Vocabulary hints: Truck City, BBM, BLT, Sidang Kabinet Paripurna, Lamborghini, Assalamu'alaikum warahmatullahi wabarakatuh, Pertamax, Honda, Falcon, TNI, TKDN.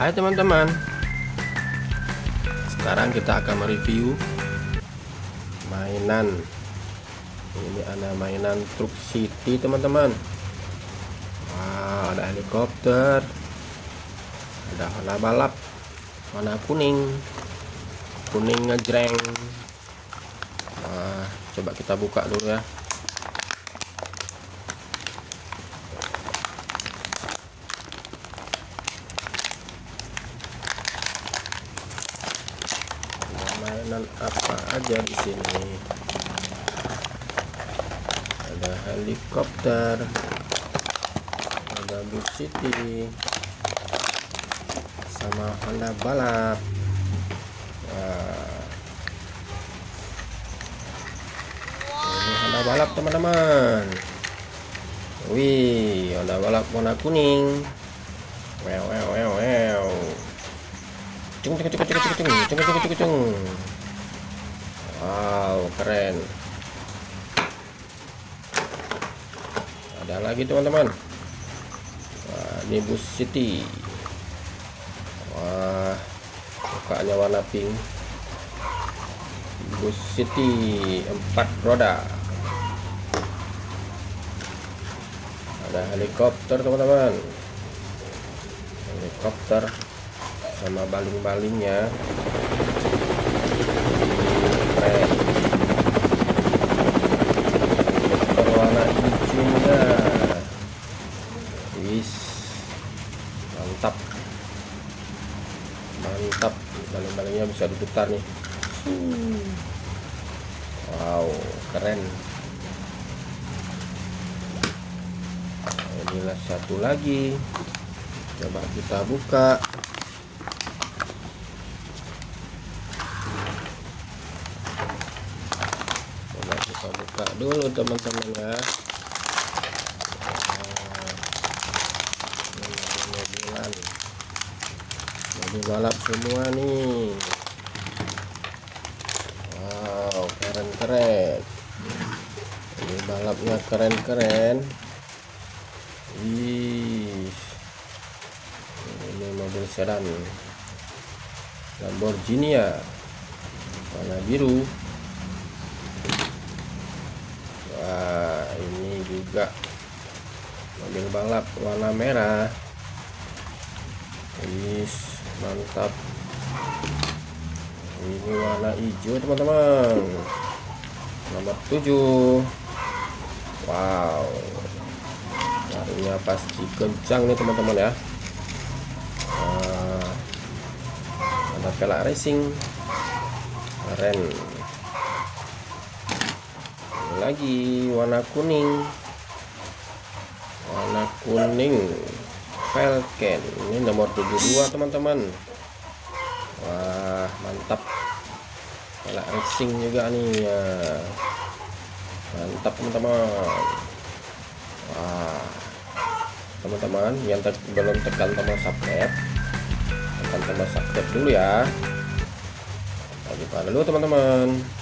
Hai teman-teman, sekarang kita akan mereview mainan. Ini ada mainan Truck City teman-teman. Wow, ada helikopter, ada warna balap, warna kuning ngejreng. Nah, coba kita buka dulu ya. Mainan apa aja di sini? Ada helikopter, ada Truck City, sama Honda balap. Ini Honda balap teman-teman. Wih, Honda balap warna kuning. Wow, wow, wow, wow. Cung. Wow, keren. Ada lagi teman-teman. Ini Truck City. Wah, mukanya warna pink. Truck City 4 roda. Ada helikopter teman-teman. Helikopter sama baling-balingnya. Keren. Helikopter warna hijaunya. Wis, mantap. Mantap, baling-balingnya bisa diputar nih. Wow, keren. Inilah satu lagi. Coba kita buka. Coba kita buka dulu teman-teman ya. Ini balap semua nih. Wow, keren. Ini balapnya keren. Wih, ini mobil sedan Lamborghini ya, warna biru. Wah, ini juga mobil balap warna merah. Wih, mantap. Ini warna hijau teman-teman, nomor 7. Wow, larinya pasti kencang nih teman-teman ya. Nah, ada pelak racing, keren. Ini lagi warna kuning, Falcon, ini nomor 72 teman-teman. Wah, mantap. Pelak racing juga nih ya. Mantap teman-teman. Wah, teman-teman yang belum tekan tombol subscribe, tekan tombol subscribe dulu ya. Bagi dulu teman-teman.